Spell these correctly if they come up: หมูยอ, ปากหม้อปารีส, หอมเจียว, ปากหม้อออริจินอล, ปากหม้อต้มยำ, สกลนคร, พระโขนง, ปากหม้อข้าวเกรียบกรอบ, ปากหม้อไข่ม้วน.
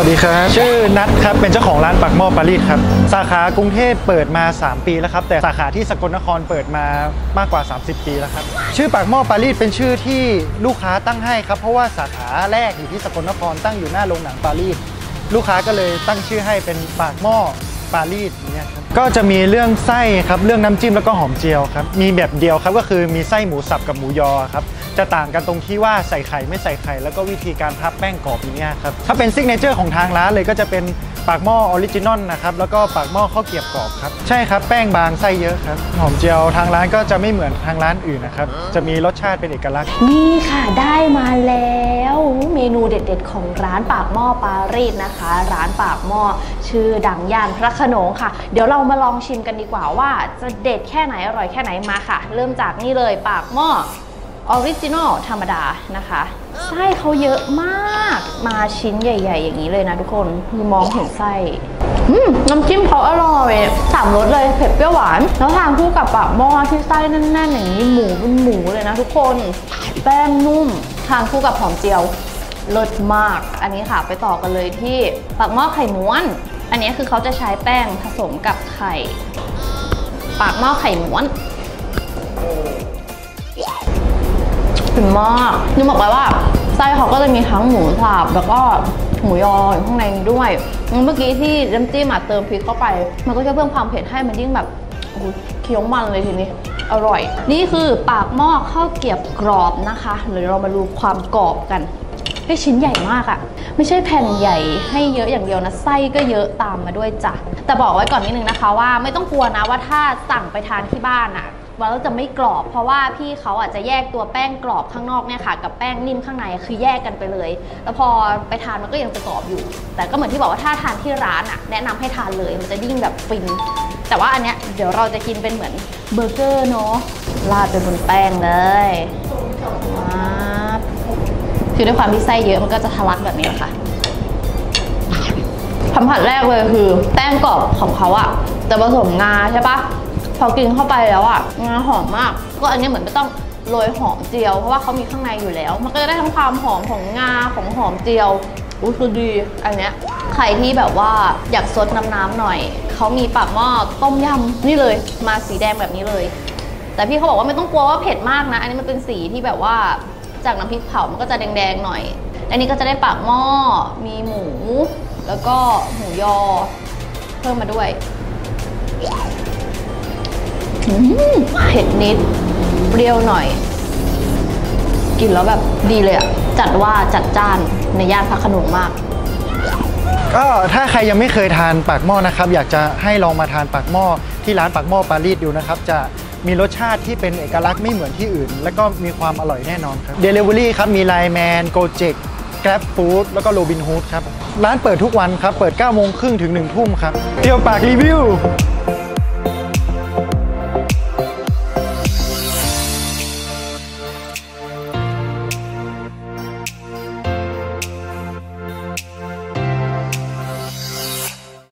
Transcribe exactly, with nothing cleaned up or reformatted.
สวัสดีครับชื่อนัทครับเป็นเจ้าของร้านปากหม้อปารีสครับสาขากรุงเทพเปิดมาสามปีแล้วครับแต่สาขาที่สกลนครเปิดมามากกว่าสามสิบปีแล้วครับชื่อปากหม้อปารีสเป็นชื่อที่ลูกค้าตั้งให้ครับเพราะว่าสาขาแรกอยู่ที่สกลนครตั้งอยู่หน้าโรงหนังปารีสลูกค้าก็เลยตั้งชื่อให้เป็นปากหม้อปารีสเนี่ยครับก็จะมีเรื่องไส้ครับเรื่องน้ำจิ้มแล้วก็หอมเจียวครับมีแบบเดียวครับก็คือมีไส้หมูสับกับหมูยอครับจะต่างกันตรงที่ว่าใส่ไข่ไม่ใส่ไข่แล้วก็วิธีการพับแป้งกรอบอย่างเงี้ยครับถ้าเป็นซิกเนเจอร์ของทางร้านเลยก็จะเป็นปากหม้อออริจินอลนะครับแล้วก็ปากหม้อข้าวเกรียบกรอบครับใช่ครับแป้งบางไส้เยอะครับหอมเจียวทางร้านก็จะไม่เหมือนทางร้านอื่นนะครับจะมีรสชาติเป็นเอกลักษณ์นี่ค่ะได้มาแล้วเมนูเด็ดๆของร้านปากหม้อปารีสนะคะร้านปากหม้อชื่อดังย่านพระโขนงค่ะเดี๋ยวเรามาลองชิมกันดีกว่าว่าจะเด็ดแค่ไหนอร่อยแค่ไหนมาค่ะเริ่มจากนี่เลยปากหม้อออริจินอลธรรมดานะคะไส้เขาเยอะมากมาชิ้นใหญ่ๆอย่างนี้เลยนะทุกคนคือมองเห็นไส้น้ำจิ้มเขาอร่อยสามรสเลยเผ็ดเปรี้ยวหวานแล้วทานคู่กับปากหม้อที่ไส้แน่นๆอย่างนี้หมูเป็นหมูเลยนะทุกคนแป้งนุ่มทานคู่กับหอมเจียวเลิศมากอันนี้ค่ะไปต่อกันเลยที่ปากหม้อไข่ม้วนอันนี้คือเขาจะใช้แป้งผสมกับไข่ปากหม้อไข่ม้วนถึงมากนึกบอกไปว่าไส้เขาก็จะมีทั้งหมูสับแล้วก็หมูยออยู่ข้างในนี้ด้วยเมื่อกี้ที่น้ำจิ้มมาเติมพริกเข้าไปมันก็จะเพิ่มความเผ็ดให้มันยิ่งแบบเคี้ยวมันเลยทีนี้อร่อยนี่คือปากหม้อข้าวเกรียบกรอบนะคะเดี๋ยวเรามาดูความกรอบกันให้ชิ้นใหญ่มากอะไม่ใช่แผ่นใหญ่ให้เยอะอย่างเดียวนะไส้ก็เยอะตามมาด้วยจ้ะแต่บอกไว้ก่อนนิดนึงนะคะว่าไม่ต้องกลัวนะว่าถ้าสั่งไปทานที่บ้านอะว่าเราจะไม่กรอบเพราะว่าพี่เขาอาจจะแยกตัวแป้งกรอบข้างนอกเนี่ยค่ะกับแป้งนิ่มข้างในคือแยกกันไปเลยแล้วพอไปทานมันก็ยังจะกรอบอยู่แต่ก็เหมือนที่บอกว่าถ้าทานที่ร้านอ่ะแนะนำให้ทานเลยมันจะยิ่งแบบฟินแต่ว่าอันเนี้ยเดี๋ยวเราจะกินเป็นเหมือนเบอร์เกอร์เนาะราดไปบนแป้งเลยคือด้วยความที่ไส้เยอะมันก็จะทะลักแบบนี้ค่ะสัมผัสแรกเลยคือแป้งกรอบของเขาอ่ะจะผสมงาใช่ปะพอกินเข้าไปแล้วอ่ะงาหอมมากก็อันนี้เหมือนไม่ต้องโรยหอมเจียวเพราะว่าเขามีข้างในอยู่แล้วมันก็จะได้ทั้งความหอมของงาของหอมเจียวอู้คือดีอันเนี้ยใครที่แบบว่าอยากซดน้ำๆหน่อยเขามีปากหม้อต้มยำนี่เลยมาสีแดงแบบนี้เลยแต่พี่เขาบอกว่าไม่ต้องกลัวว่าเผ็ดมากนะอันนี้มันเป็นสีที่แบบว่าจากน้ำพริกเผามันก็จะแดงๆหน่อยอันนี้ก็จะได้ปากหม้อมีหมูแล้วก็หมูยอเพิ่มมาด้วยเผ็ดนิดเปรี้ยวหน่อยกินแล้วแบบดีเลยอ่ะจัดว่าจัดจ้านในย่านพระโขนงมากก็ถ้าใครยังไม่เคยทานปากหม้อนะครับอยากจะให้ลองมาทานปากหม้อที่ร้านปากหม้อปารีสดูนะครับจะมีรสชาติที่เป็นเอกลักษณ์ไม่เหมือนที่อื่นและก็มีความอร่อยแน่นอนครับเดลิเวอรี่ครับมีไลน์แมนโกเจ็กแกร็บฟู้ดแล้วก็โรบินฮูดครับร้านเปิดทุกวันครับเปิดเก้าโมงครึ่งถึงหนึ่งทุ่มครับเที่ยวปากรีวิว